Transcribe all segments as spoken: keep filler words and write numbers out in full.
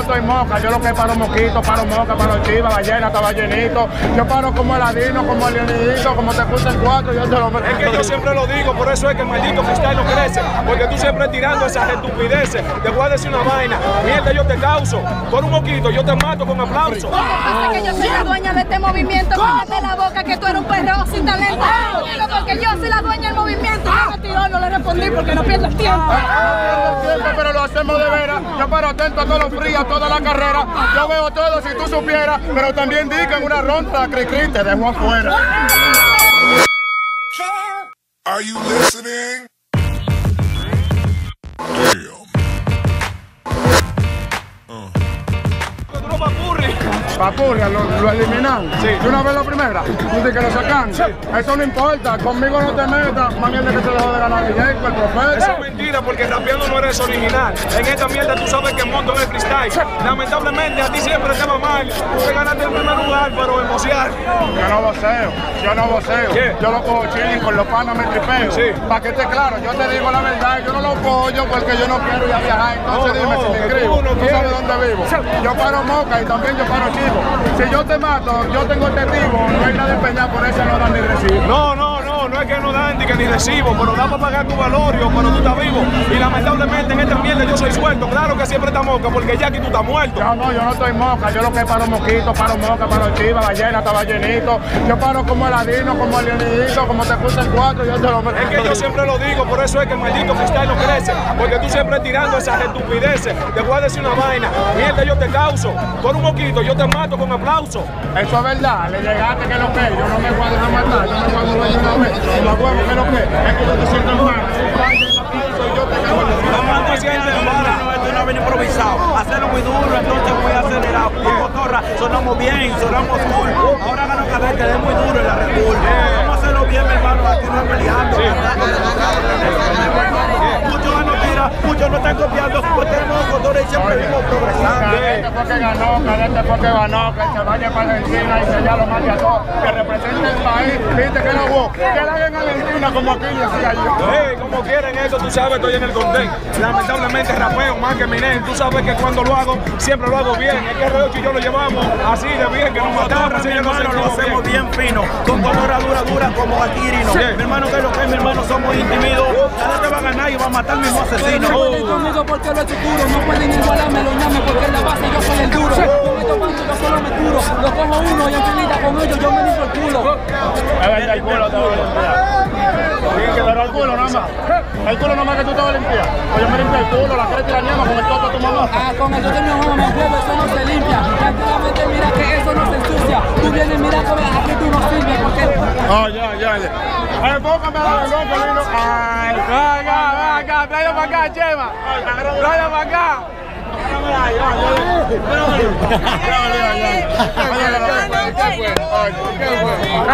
no estoy moca, yo lo que paro moquito, paro moca, paro chiva, ballena, taballenito. Yo paro como Aladino, como Leonidito, como te gusta el cuatro, yo te lo meto. Es que yo siempre lo digo, por eso es que el maldito freestyle no crece, porque tú siempre tirando esas estupideces. Te voy a decir una vaina, mierda yo te causo, por un moquito yo te mato con aplauso. Lo que pasa es que yo soy la dueña de este movimiento, cállate la boca que tú eres un perro sin talento. Porque yo soy la dueña del movimiento, no me tiró, no le respondí porque no pierdas tiempo. Pero lo hacemos de veras, yo paro atento a todos los fríos, toda la carrera, yo veo todo si tú supieras, pero también di que en una ronda cri cri te dejo afuera. Are you listening? Papurria, lo, lo eliminan. Sí. ¿De una vez la primera? Dice que lo sacan. Sí. Eso no importa, conmigo no te metas. Más bien de que se dejó de ganar el Jacob, el profeta. Eso es mentira, porque rapeando no eres original. En esta mierda tú sabes que monto en el freestyle. Sí. Lamentablemente a ti siempre te va mal. Tú te ganaste el primer lugar, pero emocional. Yo no voceo, yo no voceo. ¿Qué? Yo lo cojo chilling, con los panos me tripeo. Sí. Para que esté claro, yo te digo la verdad, yo no lo cojo porque yo no quiero ir a viajar. Entonces no, dime no, si te escribo. Tú, no tú sabes dónde vivo. Sí. Yo paro moca y también yo paro chilling. Si yo te mato, yo tengo testigo, no hay nada de peñar, por eso no dan ni recibo. No, no, no, no es que no dan ni que ni recibo, pero da para pagar tu valorio, pero tú estás vivo. Y lamentablemente en esta mierda yo soy suelto, claro que siempre está moca, porque ya aquí tú estás muerto. No, no, yo no estoy moca, yo lo que paro moquito, paro moca, paro chiva, ballena, taballenito. Yo paro como Aladino, como Leonidito, como te gusta el cuatro, yo te lo meto. Es que yo siempre lo digo, por eso es que el maldito freestyle no crece, porque tú siempre tirando esas estupideces. Te voy a decir una vaina, mierda yo te causo, por un moquito yo te mato con aplauso. Eso es verdad, le llegaste que lo que yo no me voy a dejar matar, yo me voy a dejar una vez, y los huevos que lo que es que yo te siento mal, yo te cago en la sientes mal, esto no es improvisado, hacerlo muy duro, entonces voy acelerado, como torra, sonamos bien, sonamos cool, ahora gano cadete, es muy duro en la recul, vamos a hacerlo bien mi hermano, aquí no es peleando, muchos no tiran, muchos no están copiando, porque tenemos motores y siempre vimos progresando. Porque ganó, cadete porque ganó, que se vaya para Argentina y se ya lo mate a todos, que represente el país, viste que no hubo, que la en Argentina como aquí decía yo. Hey, como quieren eso, tú sabes, estoy en el contén. Lamentablemente rapeo más que minen, tú sabes que cuando lo hago, siempre lo hago bien. Es que R ocho y yo lo llevamos así de bien, que nos matamos, así que nosotros lo hacemos bien fino, con color dura, dura como Akirino. Mi hermano que lo que es mi hermano, somos intimidos, cada te va a ganar y va a matar al mismo asesino. No pueden conmigo porque lo estructuro, no pueden igualarme, lo llame porque es la base yo soy el duro, yo me tomo yo solo me curo, lo cojo uno y enseguida con ellos yo me limpio el culo. Es verdad, el culo te voy a limpiar. Pero el culo nada más. El culo nada más que tú te vas a limpiar. O yo me limpio el culo, la creta y la ñama con el toto de tu mamá. Ah, con el toto de mi mamá me juego, eso no se limpia. Tranquilamente mira que eso no se ensucia. Tú vienes, mira que aquí tú no sirves, porque... Oh, ya, ya, ya. Ay, enfócame a la loca, vino. Ay, venga, venga, tráelo para acá, Chema. Tráelo para acá.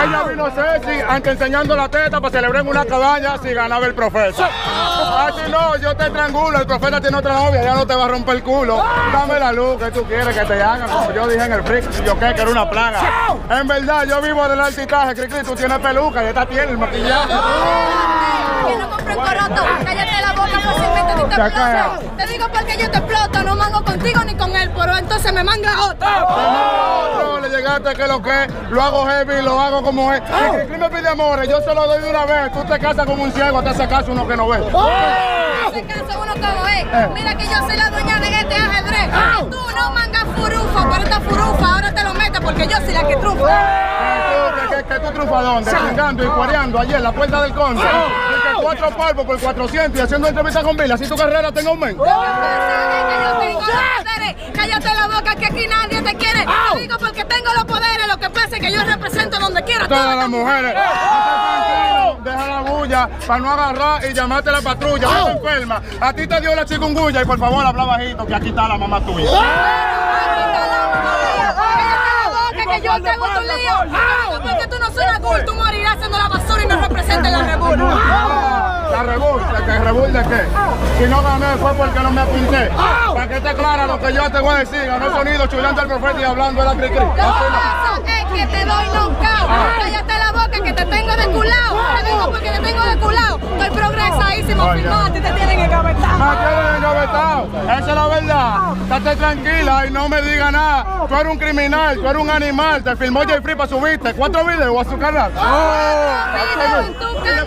Ella vino sexy, aunque enseñando la teta para celebrar en una cabaña si ganaba el profeta. Así no, yo te trangulo, el profeta tiene otra novia, ya no te va a romper el culo. Dame la luz que tú quieres que te hagan, como yo dije en el freak, yo que era una plaga. En verdad, yo vivo del altitaje, Cri Cri, tú tienes peluca y esta tiene el maquillaje. Que no compré un coroto, cállate la boca fácilmente, tú te explotas. Te digo porque yo te exploto, no mango contigo ni con él, pero entonces me manga otro. Oh. Le llegaste que lo que lo hago heavy, lo hago como es. Oh. Si Cri me pide amores, yo se lo doy de una vez. Tú te casas como un ciego, te haces caso uno que no ve. Oh. Te haces caso uno como es. Eh. Mira que yo soy la dueña de este ajedrez. Oh. Tú no mangas furufo, pero esta furufa ahora te lo metes porque yo soy la que trufa. Oh. ¿Qué, qué, qué tú trufas dónde? Chingando y cuareando ayer en la puerta del conce. Oh. Cuatro palvos por cuatrocientos y haciendo entrevistas con Vila, así tu carrera tenga aumento. Cállate la boca que aquí nadie te quiere. Te digo porque tengo los poderes, lo que pasa es que yo represento donde quiera. Todas las mujeres. Deja la bulla para no agarrar y llamarte a la patrulla. No te enfermas. A ti te dio la chikungunya y por favor habla bajito que aquí está la mamá tuya. Que yo te hago tu lío, porque tú no suenas cool, tú morirás siendo la basura y no representas la Rebul. La Rebul, ¿la Rebul de qué? Si no gané fue porque no me apunté. Para que esté clara lo que yo te voy a decir, ganó sonido chulando al profeta y hablando de la Cri Cri. Lo que pasa es que te doy knockout, cállate la boca que te tengo de culao, te digo porque te tengo de culao, estoy progresadísimo, firmado, te tienen engavetado. Me tienen engavetado, esa es la verdad. estate tranquila y no me diga nada. Tú eres un criminal, tú eres un animal. Te filmó J Free para subirte cuatro videos a su canal. ¡Oh! ¡En tu canal!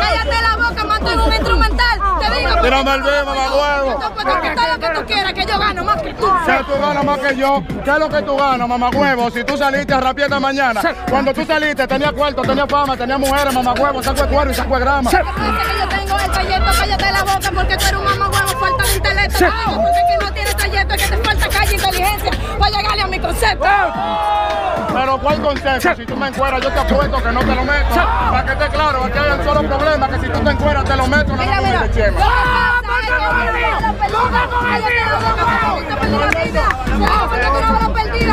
¡Cállate la boca, mantengo un instrumental! ¡Te digo! ¡Tírame el video, mamagüevo! Todo lo que tú quieras, que yo gano más que tú. Que tú ganas más que yo. ¿Qué es lo que tú ganas, mamagüevo? Si tú saliste a rapiar esta mañana, cuando tú saliste tenía cuarto, tenía fama, tenía mujeres, mamagüevo, saco de cuero y saco de grama. El trayecto, cállate la boca porque tú eres un mamagüevo, falta de intelecto. Sí. No, porque es que no tienes trayecto, es que te falta calle e inteligencia. Voy a llegarle a mi concepto. Oh. Pero ¿cuál concepto? Sí. Si tú me encueras, yo te apuesto que no te lo meto. Sí. Para que esté claro, aquí hay un solo problema, que si tú te encueras, te lo meto. Mira, no, mira.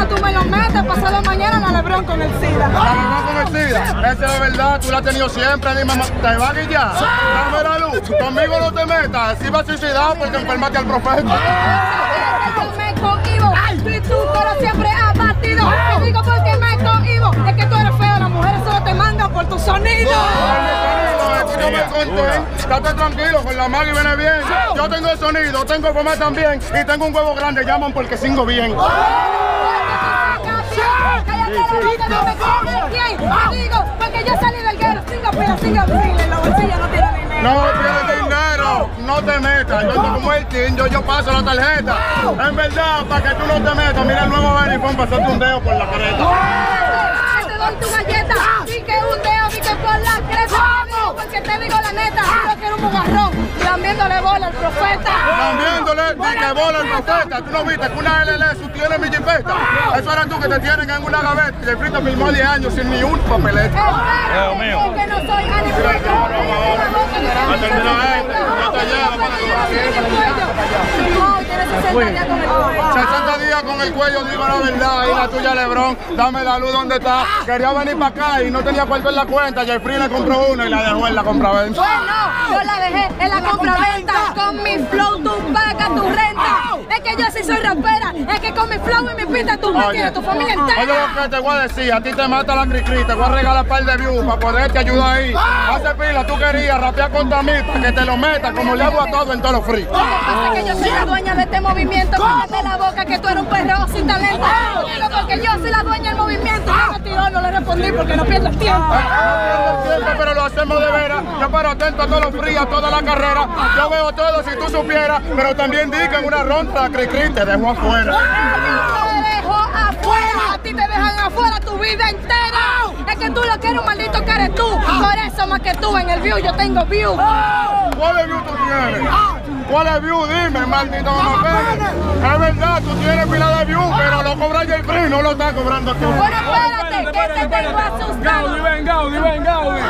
Tú me lo metes, pasado mañana la LeBron con el SIDA. La LeBron con el SIDA. Esa es verdad, tú la has tenido siempre, mi mamá. Te va a guillar. Dame la luz. Conmigo no te metas. Si vas suicidado, pues te enfermaste al profeta. Tú me cohibo. Y tú, pero siempre has batido. Te digo porque me cohibo. Es que tú eres feo, las mujeres solo te mandan por tu sonido. Yo me conté, estate tranquilo, con la Maggie viene bien. Yo tengo el sonido, tengo fama también. Y tengo un huevo grande, llaman porque singo bien. Digo, porque yo salí del guero, siga, pero siga, en la bolsilla no tiene dinero. No tiene dinero, no te metas. Yo estoy como el tinto, yo paso la tarjeta. En verdad, para que tú no te metas, mira el nuevo verifón, pasarte un dedo por la careta. Te doy tu galleta, vi que un dedo, vi que por la creta. Porque te digo la neta, yo quiero un bugarrón, lambiéndole bola al profeta. Lambiéndole que bola al profeta. Tú no viste que una L L sostiene mi jipeta. Eso eres tú que te tienen en una gaveta. Te frito mil más de años sin ni un papelete. Dios mío. Porque no soy sesenta días con el cuello, digo la verdad, ahí la tuya LeBron, dame la luz donde está. Quería venir para acá y no tenía cuarto en la cuenta, Jeffrey le compró una y la dejó en la compraventa. Bueno, yo la dejé en la compraventa, con mi flow tú pagas tu renta. Es que yo sí soy rapera, es que con mi flow y mi pinta tú me tienes, tu familia entera. Oye lo que te voy a decir, a ti te mata la cri-cri, te voy a regalar par de views para poderte ayudar ahí. Hace pila, tú querías rapear contra mí para que te lo metas como le hago a todo en todos los free. Es que yo soy la dueña de este movimiento, cállate la boca que tú eres un perro sin talento. Porque yo soy la dueña del movimiento. No me tiró, no le respondí porque no pierdo el tiempo. No pierdo el tiempo, pero lo hacemos de veras. Yo paro atento a todos los fríos, toda la carrera. Yo veo todo si tú supieras, pero también di que en una ronda cri-cri te dejo afuera. Te dejo afuera, a ti te dejan afuera tu vida entera. Es que tú lo que eres un maldito que eres tú. Por eso más que tú en el view yo tengo view. ¿Cuál view tú tienes? ¿Cuál es view? Dime, maldito mamapene. Es verdad, tú tienes pila de view, pero lo cobra J Free, no lo estás cobrando tú. Bueno, espérate, que te tengo asustado. Gaudi, ven, Gaudi, ven, Gaudi.